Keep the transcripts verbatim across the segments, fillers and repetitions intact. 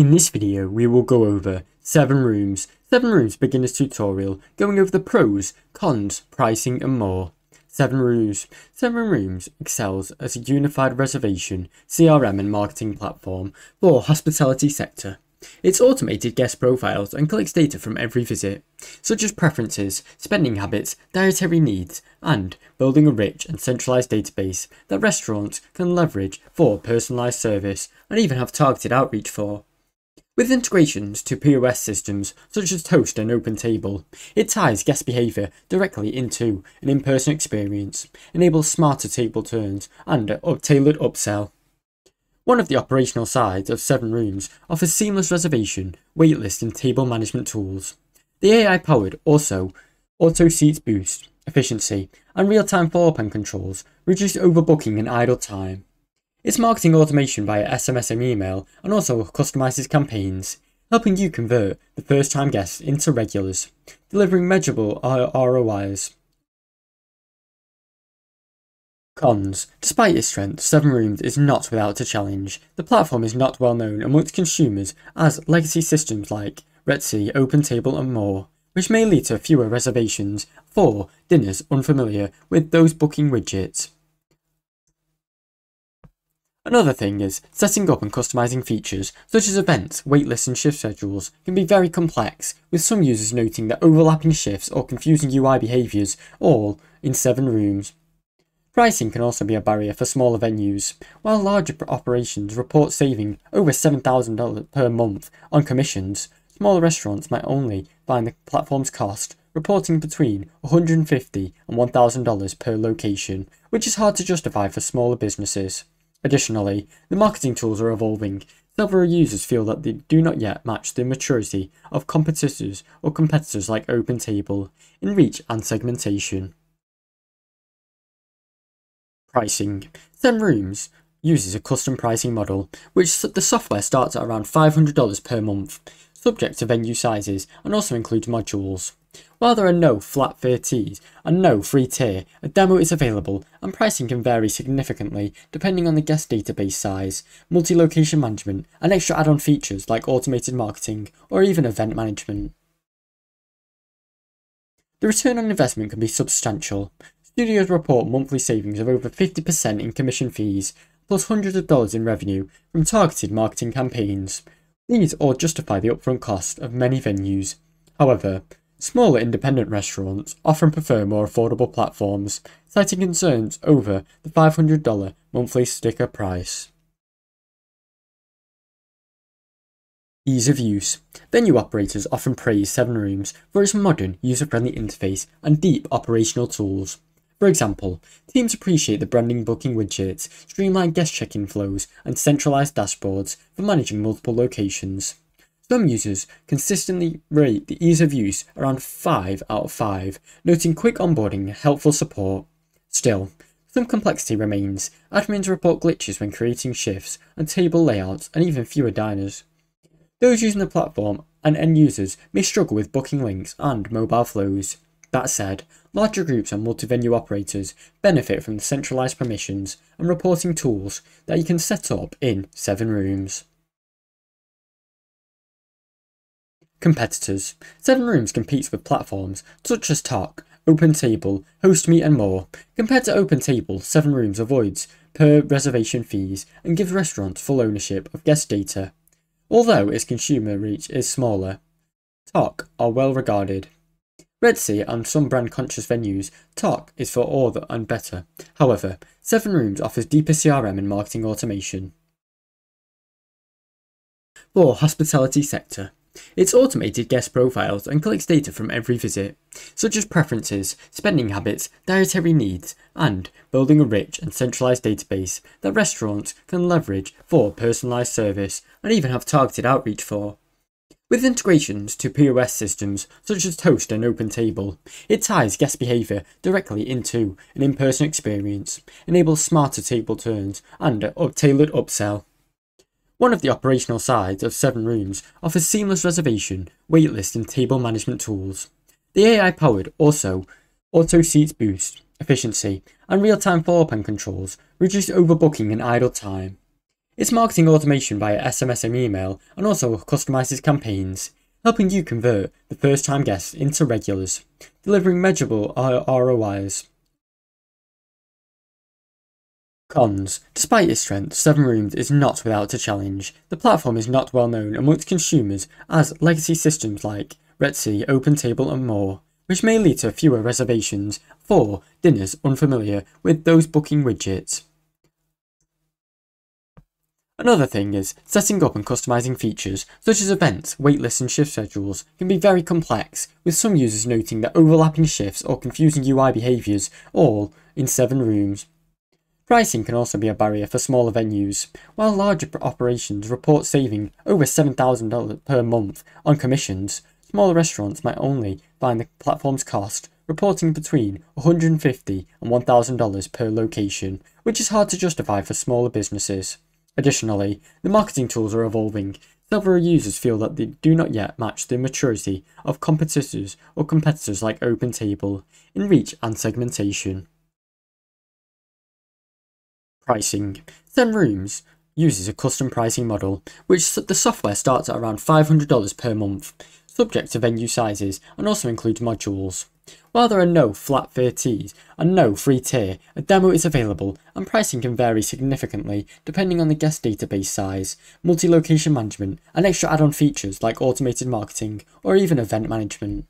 In this video, we will go over SevenRooms, SevenRooms beginner's tutorial, going over the pros, cons, pricing and more. SevenRooms, SevenRooms excels as a unified reservation, C R M and marketing platform for hospitality sector. It's automated guest profiles and collects data from every visit, such as preferences, spending habits, dietary needs, and building a rich and centralised database that restaurants can leverage for personalised service and even have targeted outreach for. With integrations to P O S systems such as Toast and OpenTable, it ties guest behaviour directly into an in-person experience, enables smarter table turns and a tailored upsell. One of the operational sides of SevenRooms offers seamless reservation, waitlist and table management tools. The A I-powered also auto seats boost efficiency and real-time floor plan controls reduce overbooking and idle time. It's marketing automation via S M S and email and also customizes campaigns, helping you convert the first-time guests into regulars, delivering measurable R O Is. Cons. Despite its strength, SevenRooms is not without a challenge. The platform is not well known amongst consumers as legacy systems like Resy, OpenTable and more, which may lead to fewer reservations for dinners unfamiliar with those booking widgets. Another thing is, setting up and customizing features such as events, waitlists and shift schedules can be very complex, with some users noting that overlapping shifts or confusing U I behaviours, all in SevenRooms. Pricing can also be a barrier for smaller venues, while larger operations report saving over seven thousand dollars per month on commissions. Smaller restaurants might only find the platform's cost reporting between one hundred fifty dollars and one thousand dollars per location, which is hard to justify for smaller businesses. Additionally, the marketing tools are evolving. Several users feel that they do not yet match the maturity of competitors or competitors like OpenTable in reach and segmentation. Pricing. SevenRooms uses a custom pricing model, which the software starts at around five hundred dollars per month, subject to venue sizes, and also includes modules. While there are no flat fees and no free tier, a demo is available, and pricing can vary significantly depending on the guest database size, multi-location management, and extra add-on features like automated marketing or even event management. The return on investment can be substantial. Studios report monthly savings of over fifty percent in commission fees, plus hundreds of dollars in revenue from targeted marketing campaigns. These all justify the upfront cost of many venues. However, smaller independent restaurants often prefer more affordable platforms, citing concerns over the five hundred dollar monthly sticker price. Ease of use. Venue operators often praise SevenRooms for its modern, user-friendly interface and deep operational tools. For example, teams appreciate the branding booking widgets, streamlined guest check-in flows, and centralized dashboards for managing multiple locations. Some users consistently rate the ease of use around five out of five, noting quick onboarding and helpful support. Still, some complexity remains. Admins report glitches when creating shifts and table layouts, and even fewer diners. Those using the platform and end users may struggle with booking links and mobile flows. That said, larger groups and multi-venue operators benefit from the centralised permissions and reporting tools that you can set up in SevenRooms. Competitors. SevenRooms competes with platforms such as Tock, OpenTable, HostMe and more. Compared to OpenTable, SevenRooms avoids per reservation fees and gives restaurants full ownership of guest data, although its consumer reach is smaller. Tock are well regarded. Resy and some brand-conscious venues, Tock is for all that and better. However, SevenRooms offers deeper C R M and marketing automation. For hospitality sector, it's automated guest profiles and collects data from every visit, such as preferences, spending habits, dietary needs, and building a rich and centralised database that restaurants can leverage for personalised service and even have targeted outreach for. With integrations to P O S systems such as Toast and OpenTable, it ties guest behaviour directly into an in-person experience, enables smarter table turns and a tailored upsell. One of the operational sides of SevenRooms offers seamless reservation, waitlist and table management tools. The A I-powered also auto seats boost efficiency and real-time floor plan controls reduce overbooking and idle time. It's marketing automation via S M S and email, and also customizes campaigns, helping you convert the first-time guests into regulars, delivering measurable R O Is. Cons. Despite its strength, SevenRooms is not without a challenge. The platform is not well known amongst consumers as legacy systems like Resy, OpenTable and more, which may lead to fewer reservations for dinners unfamiliar with those booking widgets. Another thing is, setting up and customizing features, such as events, waitlists and shift schedules, can be very complex, with some users noting that overlapping shifts or confusing U I behaviours, all in SevenRooms. Pricing can also be a barrier for smaller venues, while larger operations report saving over seven thousand dollars per month on commissions. Smaller restaurants might only find the platform's cost, reporting between one hundred fifty dollars and one thousand dollars per location, which is hard to justify for smaller businesses. Additionally, the marketing tools are evolving. Several users feel that they do not yet match the maturity of competitors or competitors like OpenTable in reach and segmentation. Pricing. SevenRooms uses a custom pricing model, which the software starts at around five hundred dollars per month, subject to venue sizes, and also includes modules. While there are no flat fair fees and no free tier, a demo is available, and pricing can vary significantly depending on the guest database size, multi-location management, and extra add-on features like automated marketing or even event management.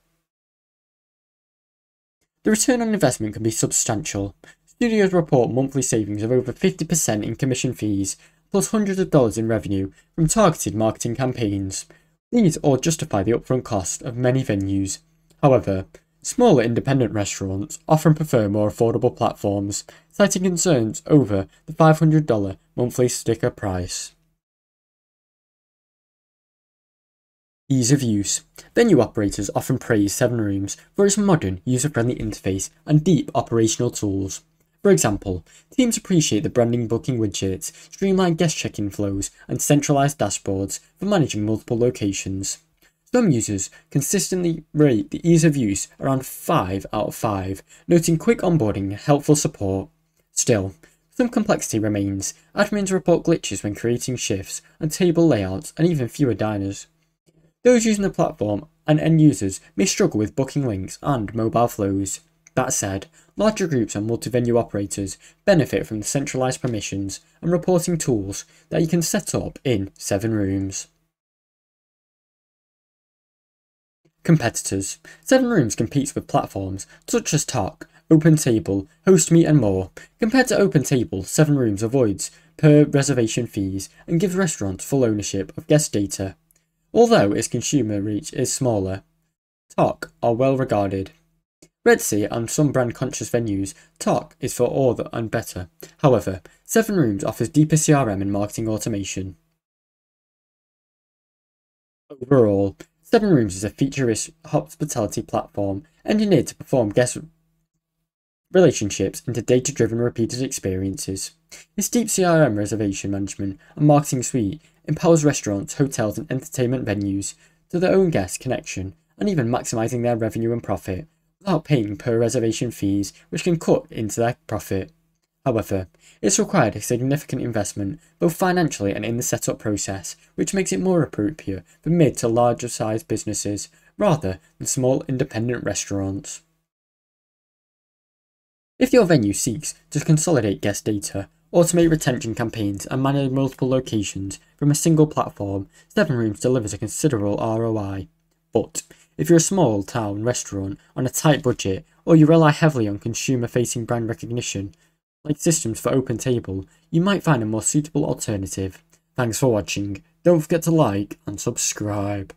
The return on investment can be substantial. Studios report monthly savings of over fifty percent in commission fees, plus hundreds of dollars in revenue from targeted marketing campaigns. These all justify the upfront cost of many venues. However, smaller independent restaurants often prefer more affordable platforms, citing concerns over the five hundred dollar monthly sticker price. Ease of use. Venue operators often praise SevenRooms for its modern, user-friendly interface and deep operational tools. For example, teams appreciate the branding booking widgets, streamlined guest check-in flows, and centralized dashboards for managing multiple locations. Some users consistently rate the ease of use around five out of five, noting quick onboarding and helpful support. Still, some complexity remains. Admins report glitches when creating shifts and table layouts, and even fewer diners. Those using the platform and end users may struggle with booking links and mobile flows. That said, larger groups and multi-venue operators benefit from the centralized permissions and reporting tools that you can set up in SevenRooms. Competitors. SevenRooms competes with platforms such as Tock, OpenTable, HostMe and more. Compared to OpenTable, SevenRooms avoids per reservation fees and gives restaurants full ownership of guest data, although its consumer reach is smaller. Tock are well regarded. Resy and some brand-conscious venues, Tock is for all that and better. However, SevenRooms offers deeper C R M and marketing automation. Overall, SevenRooms is a feature-rich hospitality platform engineered to perform guest relationships into data-driven repeated experiences. Its deep C R M reservation management and marketing suite empowers restaurants, hotels and entertainment venues to their own guest connection and even maximising their revenue and profit, without paying per reservation fees, which can cut into their profit. However, it's required a significant investment, both financially and in the setup process, which makes it more appropriate for mid to larger sized businesses, rather than small independent restaurants. If your venue seeks to consolidate guest data, automate retention campaigns and manage multiple locations from a single platform, SevenRooms delivers a considerable R O I. But if you're a small town restaurant on a tight budget, or you rely heavily on consumer-facing brand recognition, like systems for OpenTable, you might find a more suitable alternative. Thanks for watching. Don't forget to like and subscribe.